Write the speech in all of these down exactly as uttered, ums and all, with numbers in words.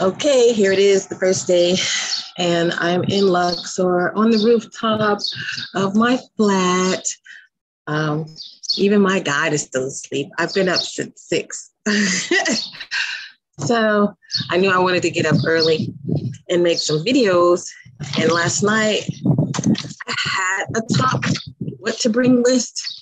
Okay, here it is, the first day, and I'm in Luxor on the rooftop of my flat. Um, even my guide is still asleep. I've been up since six. So I knew I wanted to get up early and make some videos. And last night I had a top what to bring list.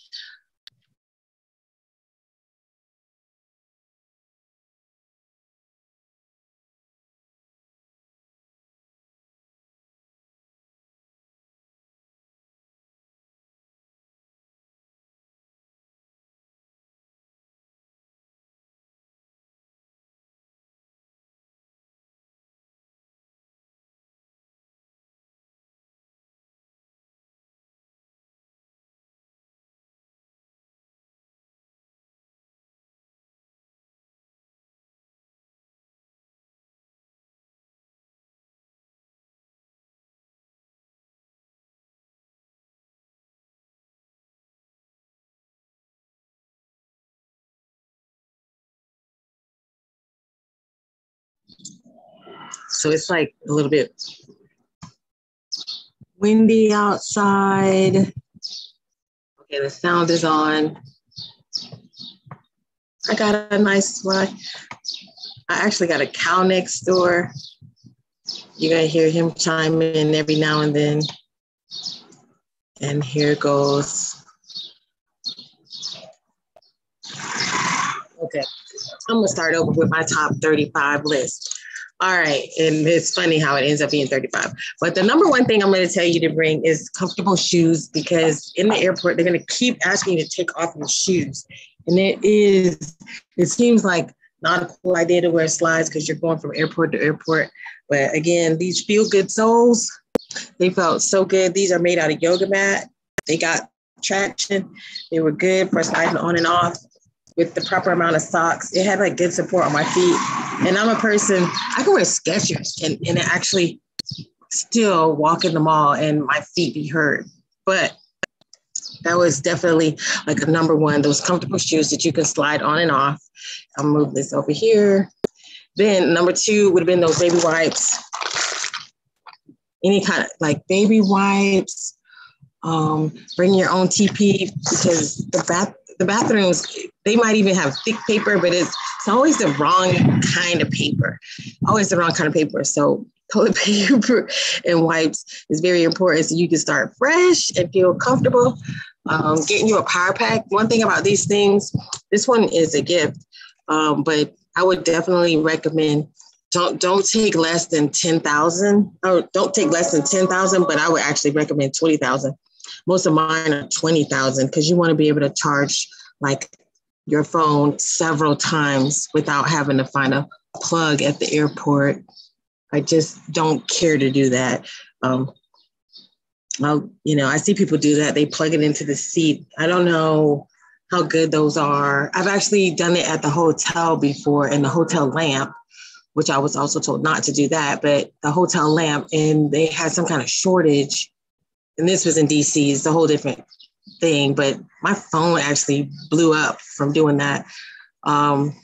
So it's like a little bit windy outside. Okay, the sound is on. I got a nice one. I actually got a cow next door. You're going to hear him chime in every now and then. And here goes. Okay, I'm going to start over with my top thirty-five list. All right, and it's funny how it ends up being thirty-five. But the number one thing I'm going to tell you to bring is comfortable shoes, because in the airport, they're going to keep asking you to take off your shoes. And it is, it seems like not a cool idea to wear slides because you're going from airport to airport. But again, these feel-good soles, they felt so good. These are made out of yoga mat. They got traction. They were good for sliding on and off with the proper amount of socks. It had like good support on my feet. And I'm a person, I can wear Skechers and, and actually still walk in the mall and my feet be hurt. But that was definitely like a number one, those comfortable shoes that you can slide on and off. I'll move this over here. Then number two would have been those baby wipes. Any kind of like baby wipes, um, bring your own T P, because the bath, the bathrooms, they might even have thick paper, but it's, it's always the wrong kind of paper. Always the wrong kind of paper. So toilet paper and wipes is very important, so you can start fresh and feel comfortable. Um, getting you a power pack. One thing about these things, this one is a gift, um, but I would definitely recommend don't don't take less than ten thousand, or don't take less than ten thousand, but I would actually recommend twenty thousand. Most of mine are twenty thousand, because you want to be able to charge like your phone several times without having to find a plug at the airport. I just don't care to do that. Um, I'll, you know, I see people do that. They plug it into the seat. I don't know how good those are. I've actually done it at the hotel before, in the hotel lamp, which I was also told not to do that, but the hotel lamp, and they had some kind of shortage. And this was in D C, it's a whole different thing, but my phone actually blew up from doing that. Um,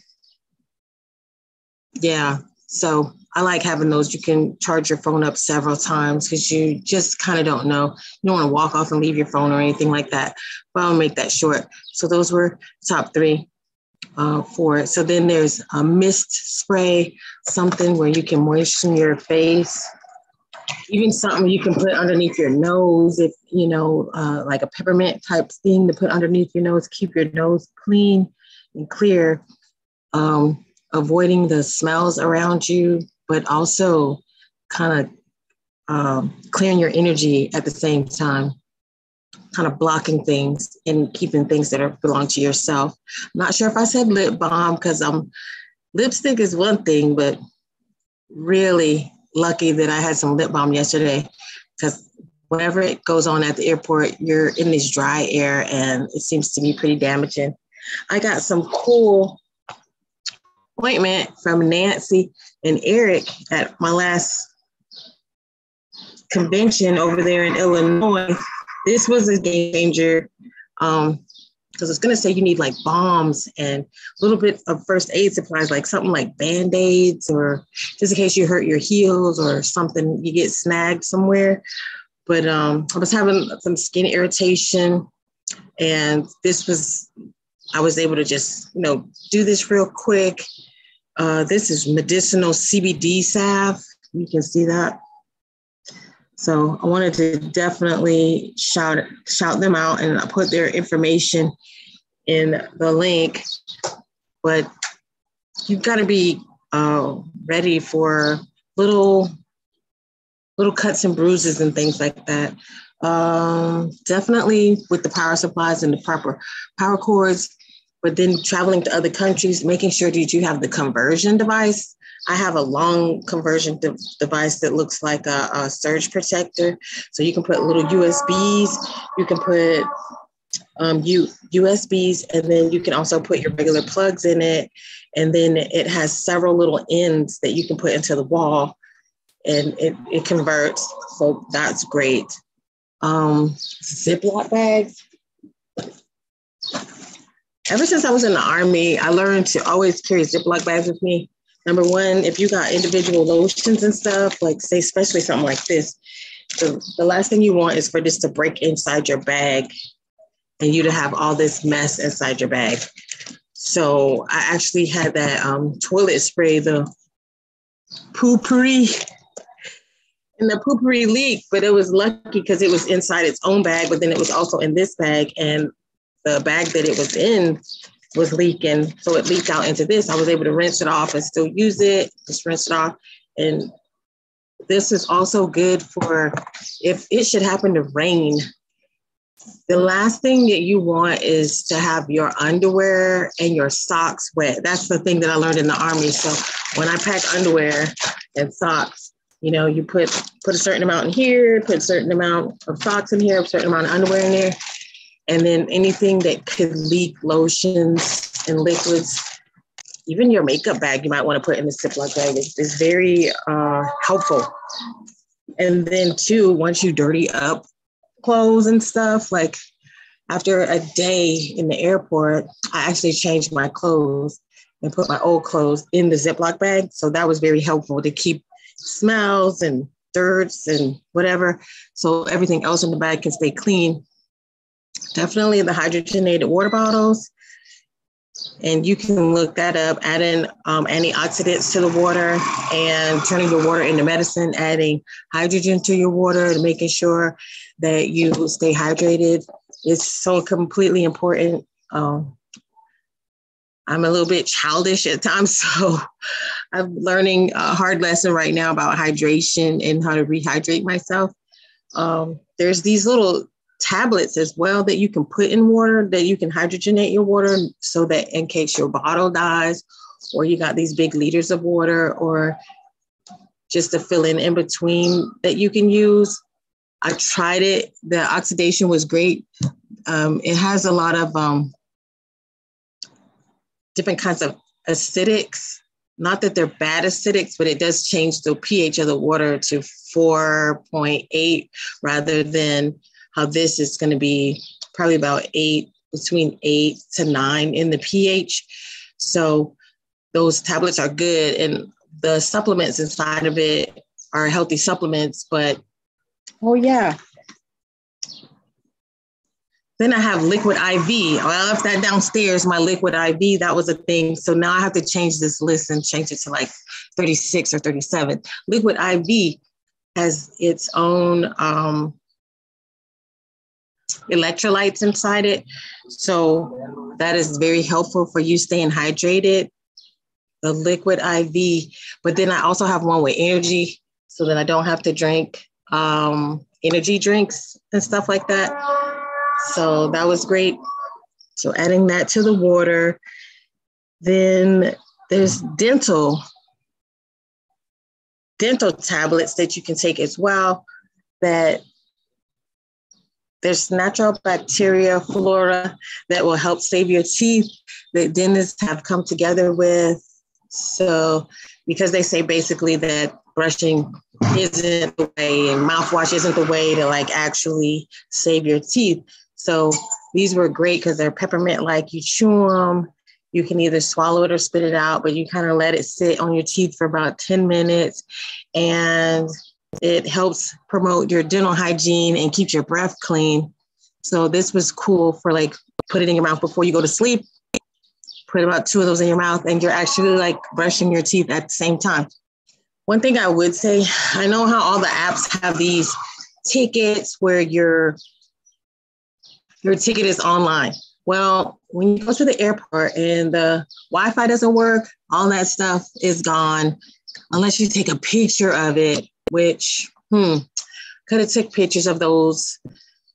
yeah, so I like having those. You can charge your phone up several times, because you just kind of don't know. You don't want to walk off and leave your phone or anything like that, but I'll make that short. So those were top three uh, for it. So then there's a mist spray, something where you can moisten your face. Even something you can put underneath your nose, if you know, uh, like a peppermint type thing to put underneath your nose, keep your nose clean and clear, um, avoiding the smells around you, but also kind of um, clearing your energy at the same time, kind of blocking things and keeping things that are, belong to yourself. I'm not sure if I said lip balm, because um, lipstick is one thing, but really, lucky that I had some lip balm yesterday, because whenever it goes on at the airport, you're in this dry air and it seems to be pretty damaging. I got some cool ointment from Nancy and Eric at my last convention over there in Illinois. This was a game changer. Um, because it's going to say you need like bombs and a little bit of first aid supplies, like something like Band-Aids, or just in case you hurt your heels or something, you get snagged somewhere. But um, I was having some skin irritation, and this was, I was able to just, you know, do this real quick. Uh, this is medicinal C B D salve. You can see that. So I wanted to definitely shout shout them out, and I put their information in the link. But you've got to be uh, ready for little little cuts and bruises and things like that. Um, definitely with the power supplies and the proper power cords, but then traveling to other countries, making sure that you have the conversion device. I have a long conversion de- device that looks like a, a surge protector. So you can put little U S Bs, you can put um, U- U S Bs, and then you can also put your regular plugs in it. And then it has several little ends that you can put into the wall, and it, it converts. So that's great. Um, Ziploc bags. Ever since I was in the Army, I learned to always carry Ziploc bags with me. Number one, if you got individual lotions and stuff, like say, especially something like this, the, the last thing you want is for this to break inside your bag and you to have all this mess inside your bag. So I actually had that um, toilet spray, the poo-pourri, and the poo-pourri leaked, but it was lucky because it was inside its own bag, but then it was also in this bag, and the bag that it was in was leaking, so it leaked out into this. I was able to rinse it off and still use it, just rinse it off. And this is also good for if it should happen to rain. The last thing that you want is to have your underwear and your socks wet. That's the thing that I learned in the Army. So when I pack underwear and socks, you know, you put, put a certain amount in here, put a certain amount of socks in here, a certain amount of underwear in there. And then anything that could leak, lotions and liquids, even your makeup bag, you might want to put in the Ziploc bag. It's, it's very uh, helpful. And then too, once you dirty up clothes and stuff, like after a day in the airport, I actually changed my clothes and put my old clothes in the Ziploc bag. So that was very helpful to keep smells and dirts and whatever. So everything else in the bag can stay clean. Definitely the hydrogenated water bottles. And you can look that up, adding um, antioxidants to the water and turning your water into medicine, adding hydrogen to your water and making sure that you stay hydrated. It's so completely important. Um, I'm a little bit childish at times, so I'm learning a hard lesson right now about hydration and how to rehydrate myself. Um, there's these little tablets as well that you can put in water, that you can hydrogenate your water, so that in case your bottle dies, or you got these big liters of water, or just a fill in in between that you can use. I tried it. The oxidation was great. Um, it has a lot of um, different kinds of acidics. Not that they're bad acidics, but it does change the pH of the water to four point eight rather than how this is going to be probably about eight, between eight to nine in the pH. So those tablets are good, and the supplements inside of it are healthy supplements. But oh yeah, then I have Liquid I V. I left that downstairs, my Liquid I V. That was a thing. So now I have to change this list and change it to like thirty-six or thirty-seven. Liquid I V has its own um, electrolytes inside it. So that is very helpful for you staying hydrated, the Liquid I V. But then I also have one with energy, so that I don't have to drink um, energy drinks and stuff like that. So that was great. So adding that to the water. Then there's dental, dental tablets that you can take as well, that there's natural bacteria, flora that will help save your teeth, that dentists have come together with. So, because they say basically that brushing isn't the way and mouthwash isn't the way to like actually save your teeth. So these were great because they're peppermint, like you chew them. You can either swallow it or spit it out, but you kind of let it sit on your teeth for about ten minutes. And it helps promote your dental hygiene and keeps your breath clean. So this was cool for like, put it in your mouth before you go to sleep, put about two of those in your mouth, and you're actually like brushing your teeth at the same time. One thing I would say, I know how all the apps have these tickets where your, your ticket is online. Well, when you go to the airport and the Wi-Fi doesn't work, all that stuff is gone, unless you take a picture of it, which, hmm, could have took pictures of those,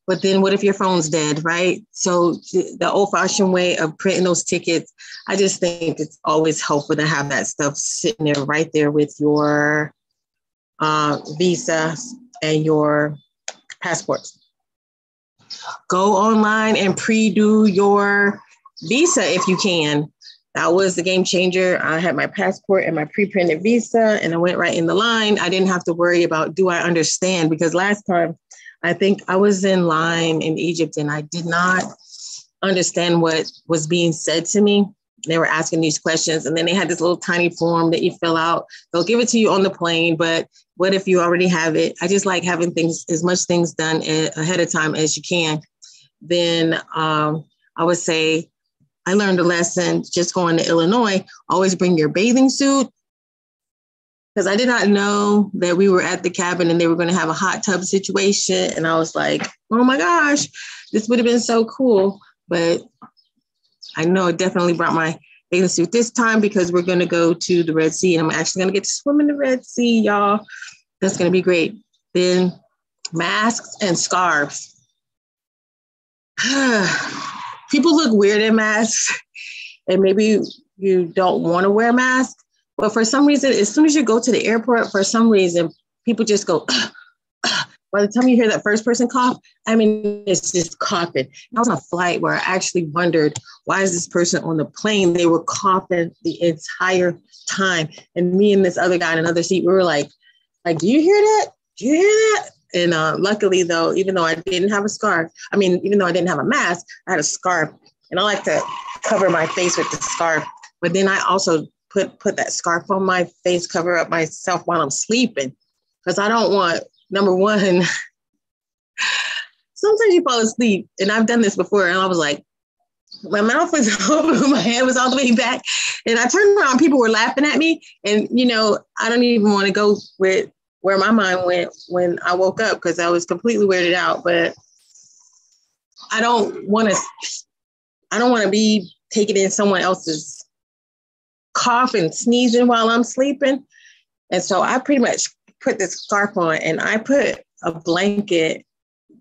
but then what if your phone's dead, right? So the old-fashioned way of printing those tickets, I just think it's always helpful to have that stuff sitting there right there with your uh, visa and your passports. Go online and pre-do your visa if you can. That was the game changer. I had my passport and my pre-printed visa, and I went right in the line. I didn't have to worry about, do I understand? Because last time, I think I was in line in Egypt, and I did not understand what was being said to me. They were asking these questions, and then they had this little tiny form that you fill out. They'll give it to you on the plane, but what if you already have it? I just like having things, as much things done ahead of time as you can. Then um, I would say I learned a lesson just going to Illinois. Always bring your bathing suit, because I did not know that we were at the cabin and they were going to have a hot tub situation. And I was like, oh my gosh, this would have been so cool. But I know I definitely brought my bathing suit this time, because we're going to go to the Red Sea, and I'm actually going to get to swim in the Red Sea, y'all. That's going to be great. Then masks and scarves. People look weird in masks, and maybe you don't want to wear a mask, but for some reason, as soon as you go to the airport, for some reason, people just go, ugh, ugh. By the time you hear that first person cough, I mean, it's just coughing. I was on a flight where I actually wondered, why is this person on the plane? They were coughing the entire time. And me and this other guy in another seat, we were like, like, do you hear that? Do you hear that? And uh, luckily, though, even though I didn't have a scarf, I mean, even though I didn't have a mask, I had a scarf. And I like to cover my face with the scarf. But then I also put, put that scarf on my face, cover up myself while I'm sleeping, because I don't want... Number one, sometimes you fall asleep, and I've done this before, and I was like, my mouth was open, my head was all the way back, and I turned around, people were laughing at me, and, you know, I don't even want to go with where my mind went when I woke up, because I was completely weirded out. But I don't want to, I don't want to be taking in someone else's cough and sneezing while I'm sleeping, and so I pretty much put this scarf on, and I put a blanket,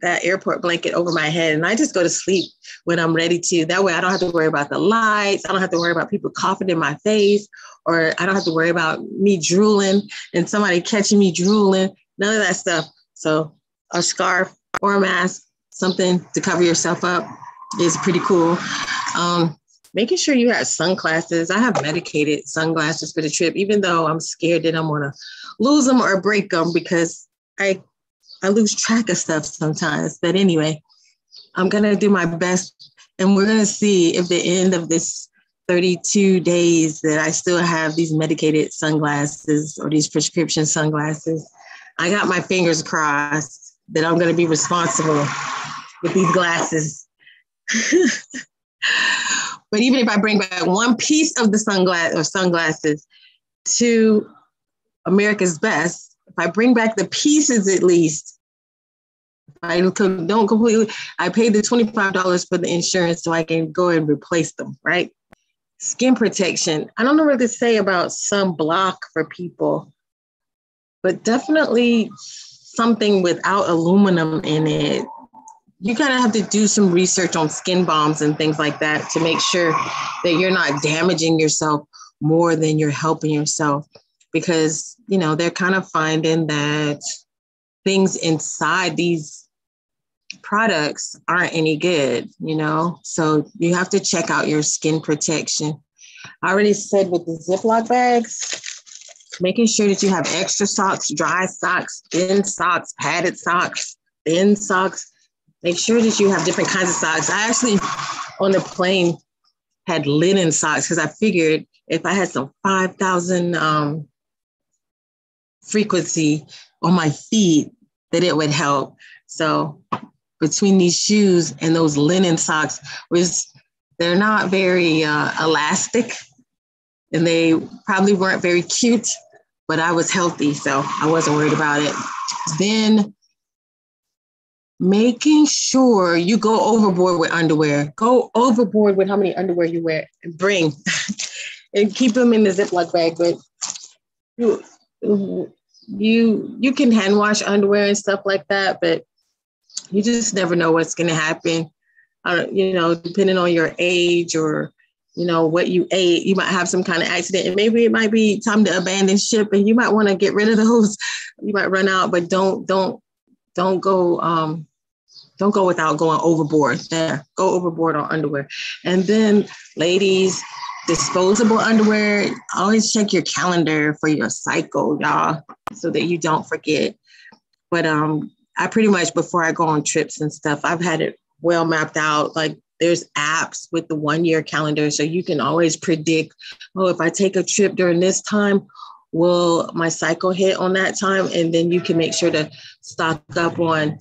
that airport blanket, over my head, and I just go to sleep when I'm ready to. That way I don't have to worry about the lights. I don't have to worry about people coughing in my face, or I don't have to worry about me drooling and somebody catching me drooling, none of that stuff. So a scarf or a mask, something to cover yourself up, is pretty cool. Um, making sure you have sunglasses. I have medicated sunglasses for the trip, even though I'm scared that I'm going to lose them or break them, because I I lose track of stuff sometimes. But anyway, I'm going to do my best, and we're going to see if the end of this thirty-two days that I still have these medicated sunglasses, or these prescription sunglasses. I got my fingers crossed that I'm going to be responsible with these glasses. But even if I bring back one piece of the sunglass or sunglasses to America's Best, if I bring back the pieces, at least, I don't completely, I paid the twenty-five dollars for the insurance so I can go and replace them, right? Skin protection. I don't know what to say about sunblock for people, but definitely something without aluminum in it. You kind of have to do some research on skin balms and things like that to make sure that you're not damaging yourself more than you're helping yourself. Because, you know, they're kind of finding that things inside these products aren't any good, you know, so you have to check out your skin protection. I already said with the Ziploc bags, making sure that you have extra socks, dry socks, thin socks, padded socks, thin socks, Make sure that you have different kinds of socks. I actually, on the plane, had linen socks because I figured if I had some five thousand um, frequency on my feet, that it would help. So between these shoes and those linen socks, was they're not very uh, elastic, and they probably weren't very cute, but I was healthy, so I wasn't worried about it. Then making sure you go overboard with underwear. Go overboard with how many underwear you wear and bring and keep them in the Ziploc bag. But you, you, you can hand wash underwear and stuff like that, but you just never know what's going to happen. Uh, you know, depending on your age or, you know, what you ate, you might have some kind of accident, and maybe it might be time to abandon ship, and you might want to get rid of those. You might run out, but don't, don't, don't go, um, don't go without going overboard there. Go overboard on underwear. And then ladies, disposable underwear, always check your calendar for your cycle, y'all, so that you don't forget. But, um, I pretty much, before I go on trips and stuff, I've had it well mapped out. Like, there's apps with the one year calendar. So you can always predict, oh, if I take a trip during this time, will my cycle hit on that time? And then you can make sure to stock up on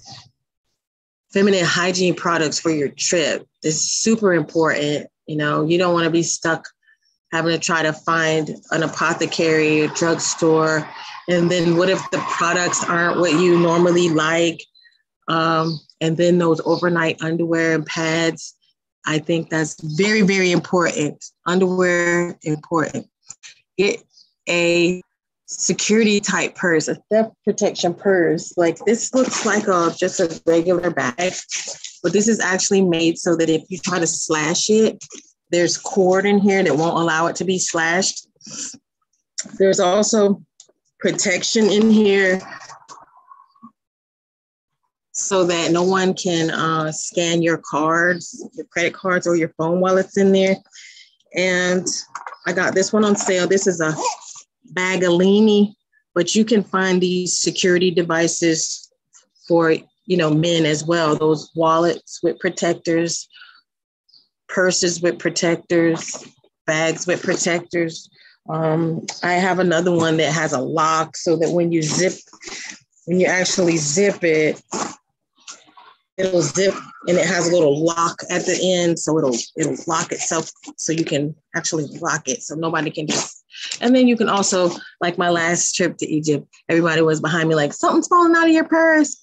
feminine hygiene products for your trip. It's super important. You know, you don't want to be stuck having to try to find an apothecary or drugstore. And then what if the products aren't what you normally like? Um, and then those overnight underwear and pads, I think that's very, very important. Underwear, important. Get a security type purse, a theft protection purse. Like, this looks like a just a regular bag, but this is actually made so that if you try to slash it, there's cord in here that won't allow it to be slashed. There's also protection in here so that no one can uh, scan your cards, your credit cards, or your phone while it's in there. And I got this one on sale. This is a Bagalini, but you can find these security devices for, you know, men as well. Those wallets with protectors, purses with protectors, bags with protectors. Um, I have another one that has a lock so that when you zip, when you actually zip it, it'll zip, and it has a little lock at the end. So it'll, it'll lock itself so you can actually lock it so nobody can just, and then you can also, like my last trip to Egypt, everybody was behind me like, something's falling out of your purse.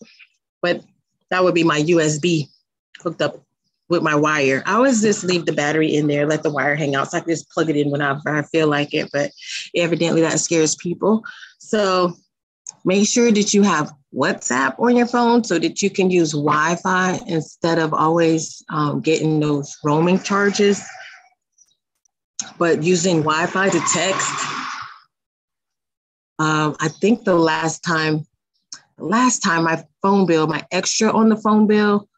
But that would be my U S B hooked up with my wire. I always just leave the battery in there, let the wire hang out. So I can just plug it in whenever I feel like it, but evidently that scares people. So make sure that you have WhatsApp on your phone so that you can use Wi-Fi instead of always um, getting those roaming charges, but using Wi-Fi to text. Um, I think the last time, last time my phone bill, my extra on the phone bill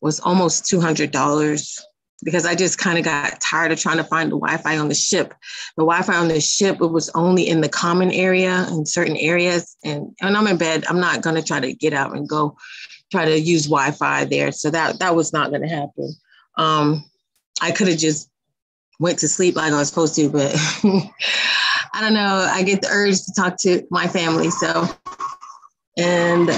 was almost two hundred dollars because I just kind of got tired of trying to find the Wi-Fi on the ship. The Wi-Fi on the ship, it was only in the common area in certain areas. And when I'm in bed, I'm not gonna try to get out and go try to use Wi-Fi there. So that, that was not gonna happen. Um, I could have just went to sleep like I was supposed to, but I don't know, I get the urge to talk to my family, so. And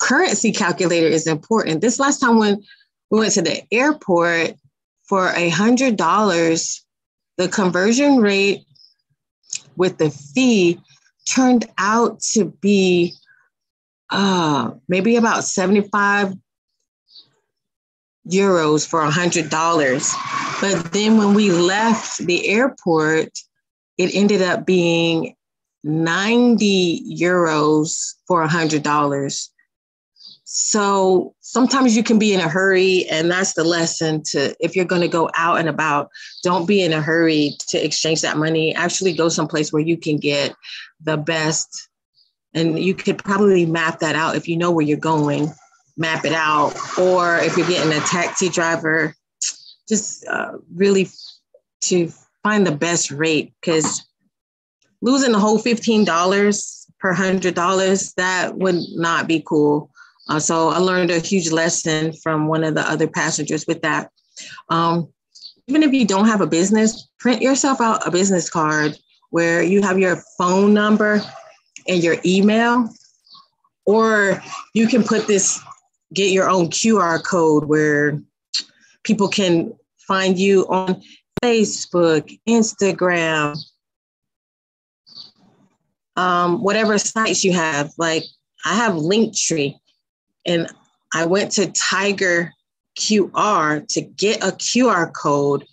currency calculator is important. This last time when we went to the airport, for one hundred dollars, the conversion rate with the fee turned out to be uh, maybe about seventy-five euros for one hundred dollars. But then when we left the airport, it ended up being ninety euros for one hundred dollars. So sometimes you can be in a hurry, and that's the lesson to, if you're going to go out and about, don't be in a hurry to exchange that money. Actually go someplace where you can get the best, and you could probably map that out. If you know where you're going, map it out. Or if you're getting a taxi driver, just uh, really to find the best rate, because losing the whole fifteen dollars per one hundred dollars, that would not be cool. Uh, so I learned a huge lesson from one of the other passengers with that. Um, even if you don't have a business, print yourself out a business card where you have your phone number and your email, or you can put this, get your own Q R code where people can find you on Facebook, Instagram, um, whatever sites you have. Like I have Linktree, and I went to Tiger Q R to get a Q R code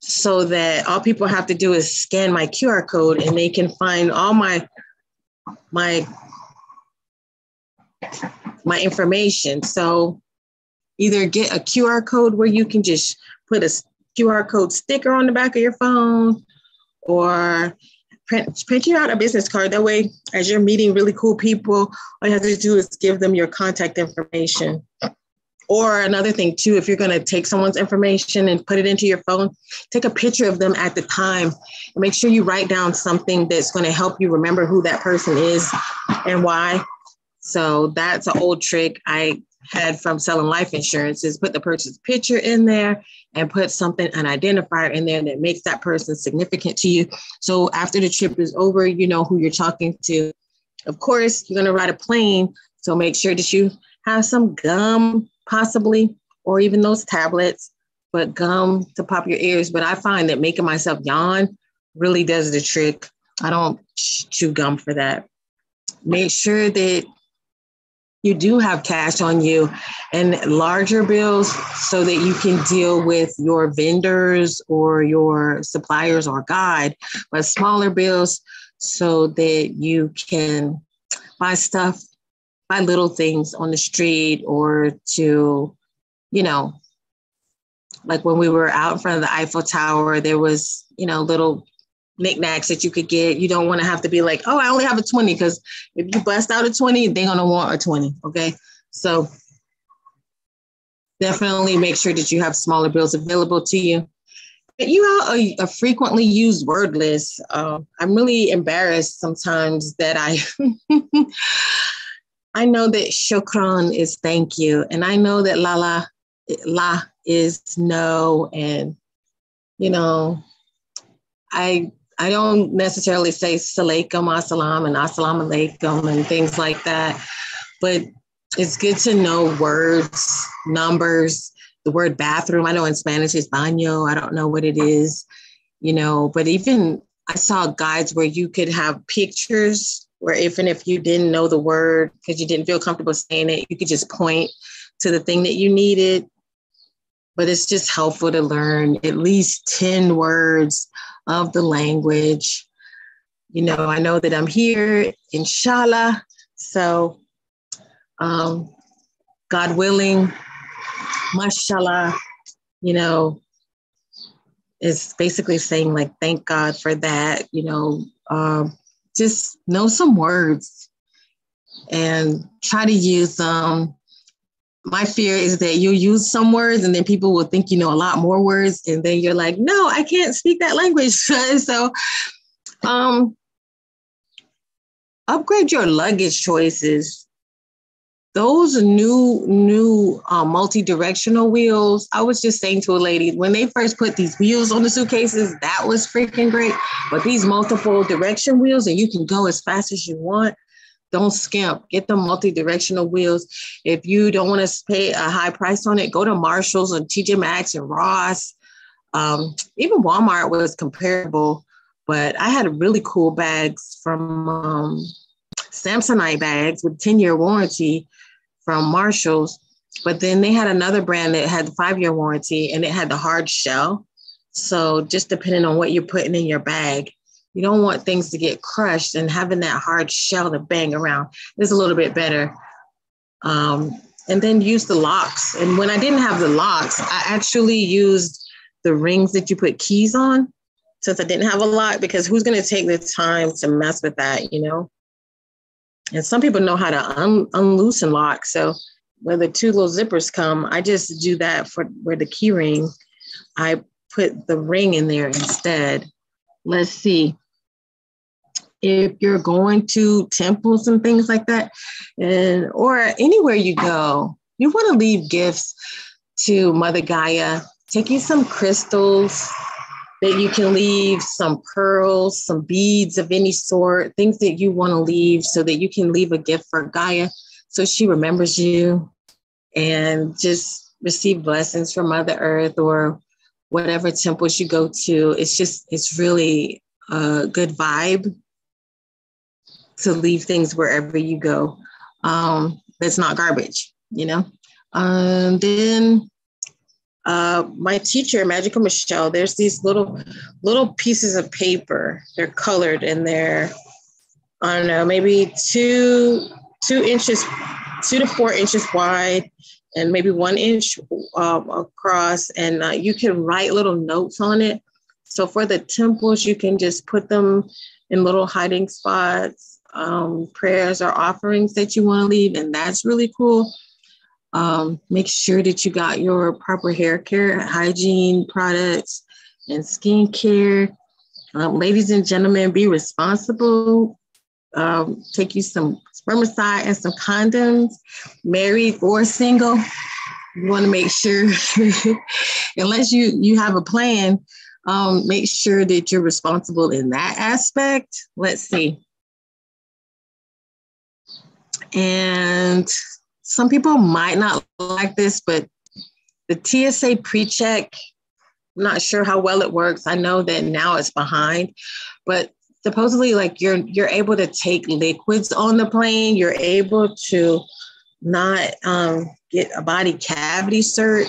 so that all people have to do is scan my Q R code and they can find all my my my information. So either get a Q R code where you can just put a Q R code sticker on the back of your phone, or print, print you out a business card. That way, as you're meeting really cool people, all you have to do is give them your contact information. Or another thing too, if you're going to take someone's information and put it into your phone, take a picture of them at the time and make sure you write down something that's going to help you remember who that person is and why. So that's an old trick I had from selling life insurance, is put the person's picture in there and put something, an identifier in there that makes that person significant to you. So after the trip is over, you know who you're talking to. Of course, you're going to ride a plane, so make sure that you have some gum, possibly, or even those tablets, but gum to pop your ears. But I find that making myself yawn really does the trick. I don't chew gum for that. Make sure that you do have cash on you and larger bills so that you can deal with your vendors or your suppliers or guide, but smaller bills so that you can buy stuff, buy little things on the street, or to, you know, like when we were out in front of the Eiffel Tower, there was, you know, little knickknacks that you could get. You don't want to have to be like, oh, I only have a twenty, because if you bust out a twenty, they're going to want a twenty. Okay. So definitely make sure that you have smaller bills available to you. But you have a, a frequently used word list. Uh, I'm really embarrassed sometimes that I... I know that shukran is thank you. And I know that la la, la is no. And, you know, I I don't necessarily say salaikum, assalam, and assalamu alaikum and things like that. But it's good to know words, numbers, the word bathroom. I know in Spanish it's baño. I don't know what it is, you know. But even I saw guides where you could have pictures, where even if you didn't know the word because you didn't feel comfortable saying it, you could just point to the thing that you needed. But it's just helpful to learn at least ten words of the language. You know, I know that I'm here, inshallah. So, um, God willing, mashallah, you know, it's basically saying like, thank God for that, you know, um, just know some words and try to use them. My fear is that you'll use some words and then people will think you know a lot more words. And then you're like, no, I can't speak that language. So um, upgrade your luggage choices. Those new, new uh, multi-directional wheels. I was just saying to a lady, when they first put these wheels on the suitcases, that was freaking great. But these multiple direction wheels, and you can go as fast as you want. Don't skimp. Get the multi-directional wheels. If you don't want to pay a high price on it, go to Marshalls or T J Maxx and Ross. Um, even Walmart was comparable. But I had really cool bags from um, Samsonite bags with ten-year warranty from Marshalls, but then they had another brand that had the five-year warranty and it had the hard shell. So just depending on what you're putting in your bag, you don't want things to get crushed, and having that hard shell to bang around is a little bit better. Um, and then use the locks. And when I didn't have the locks, I actually used the rings that you put keys on, since I didn't have a lock, because who's going to take the time to mess with that, you know? And some people know how to un- unloosen locks. So where the two little zippers come, I just do that for where the key ring. I put the ring in there instead. Let's see. if you're going to temples and things like that, and or anywhere you go, you want to leave gifts to Mother Gaia. Take you some crystals that you can leave, some pearls, some beads of any sort, things that you want to leave so that you can leave a gift for Gaia so she remembers you, and just receive blessings from Mother Earth or whatever temples you go to. It's just, it's really a good vibe to leave things wherever you go. Um, that's not garbage, you know? Um, then uh, my teacher, Magical Michelle, there's these little, little pieces of paper. They're colored and they're, I don't know, maybe two, two inches, two to four inches wide, and maybe one inch uh, across, and uh, you can write little notes on it. So for the temples, you can just put them in little hiding spots, um, prayers or offerings that you want to leave, and that's really cool. Um, make sure that you got your proper hair care, hygiene products, and skincare. Um, ladies and gentlemen, be responsible. Um, take you some spermicide and some condoms, married or single. You want to make sure, unless you, you have a plan, um, make sure that you're responsible in that aspect. Let's see. And some people might not like this, but the T S A pre-check, I'm not sure how well it works. I know that now it's behind, but supposedly, like you're you're able to take liquids on the plane. You're able to not um, get a body cavity search.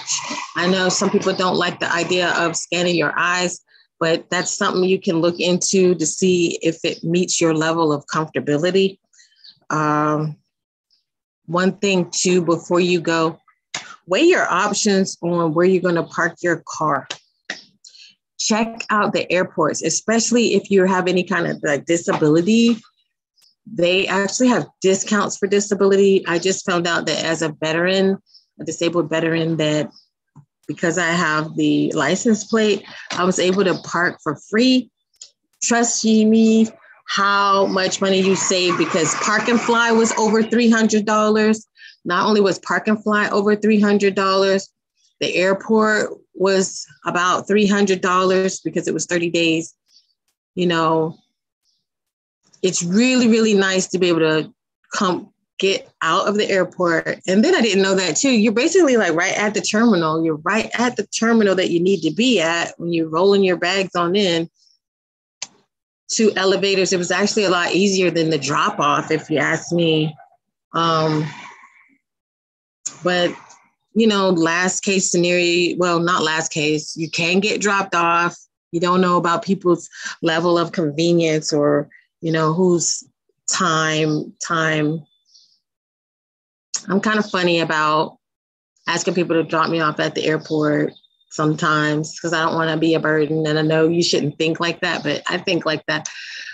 I know some people don't like the idea of scanning your eyes, but that's something you can look into to see if it meets your level of comfortability. Um, one thing too, before you go, weigh your options on where you're going to park your car. Check out the airports, especially if you have any kind of like disability. They actually have discounts for disability. I just found out that as a veteran, a disabled veteran, that because I have the license plate, I was able to park for free. Trust me, how much money you save, because park and fly was over three hundred dollars. Not only was park and fly over three hundred dollars, the airport was about three hundred dollars because it was thirty days. You know, it's really, really nice to be able to come get out of the airport. And then I didn't know that too. You're basically like right at the terminal. You're right at the terminal that you need to be at when you're rolling your bags on in to elevators. It was actually a lot easier than the drop off, if you ask me. Um, but you know, last case scenario, well, not last case, you can get dropped off. You don't know about people's level of convenience or, you know, whose time, time. I'm kind of funny about asking people to drop me off at the airport sometimes because I don't want to be a burden. And I know you shouldn't think like that, but I think like that.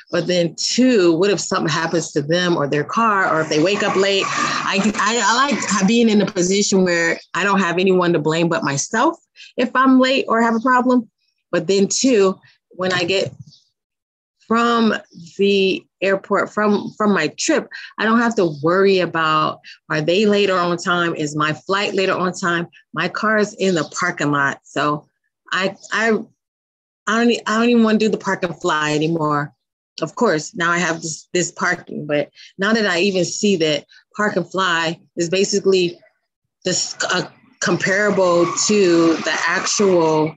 But then two, what if something happens to them or their car, or if they wake up late? I, I, I like being in a position where I don't have anyone to blame but myself if I'm late or have a problem. But then two, when I get from the airport, from, from my trip, I don't have to worry about, are they late or on time? Is my flight later on time? My car is in the parking lot. So I, I, I, don't, I don't even want to do the park and fly anymore. Of course, now I have this, this parking, but now that I even see that park and fly is basically this, uh, comparable to the actual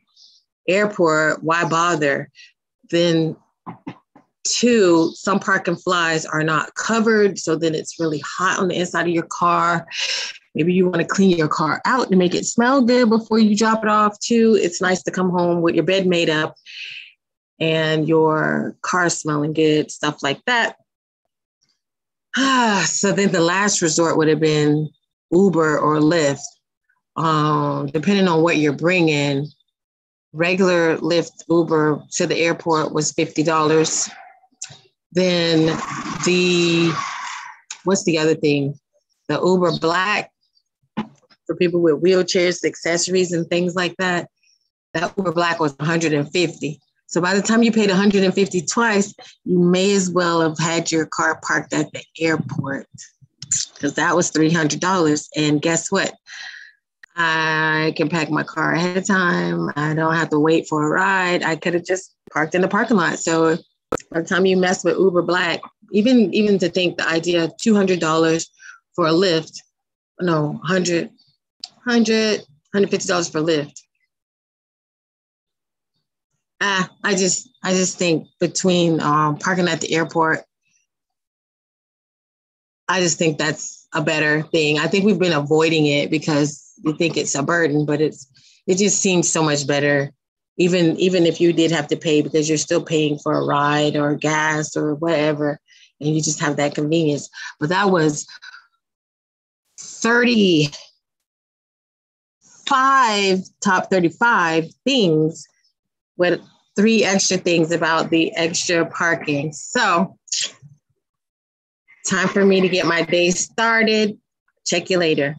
airport, why bother? Then two, some park and flies are not covered. So then it's really hot on the inside of your car. Maybe you want to clean your car out and make it smell good before you drop it off too. It's nice to come home with your bed made up and your car smelling good, stuff like that. Ah, so then the last resort would have been Uber or Lyft. Um, depending on what you're bringing, regular Lyft Uber to the airport was fifty dollars. Then the, what's the other thing? The Uber Black for people with wheelchairs, accessories, and things like that. That Uber Black was one hundred fifty dollars. So by the time you paid one hundred fifty dollars twice, you may as well have had your car parked at the airport, because that was three hundred dollars. And guess what? I can pack my car ahead of time. I don't have to wait for a ride. I could have just parked in the parking lot. So by the time you mess with Uber Black, even even to think the idea of two hundred dollars for a Lyft, no, one hundred dollars, one hundred dollars, one hundred fifty dollars for Lyft. I, I just I just think between um, parking at the airport, I just think that's a better thing. I think we've been avoiding it because we think it's a burden, but it's it just seems so much better. Even even if you did have to pay, because you're still paying for a ride or gas or whatever, and you just have that convenience. But that was thirty-five, top thirty-five things with three extra things about the extra parking. So time for me to get my day started. Check you later.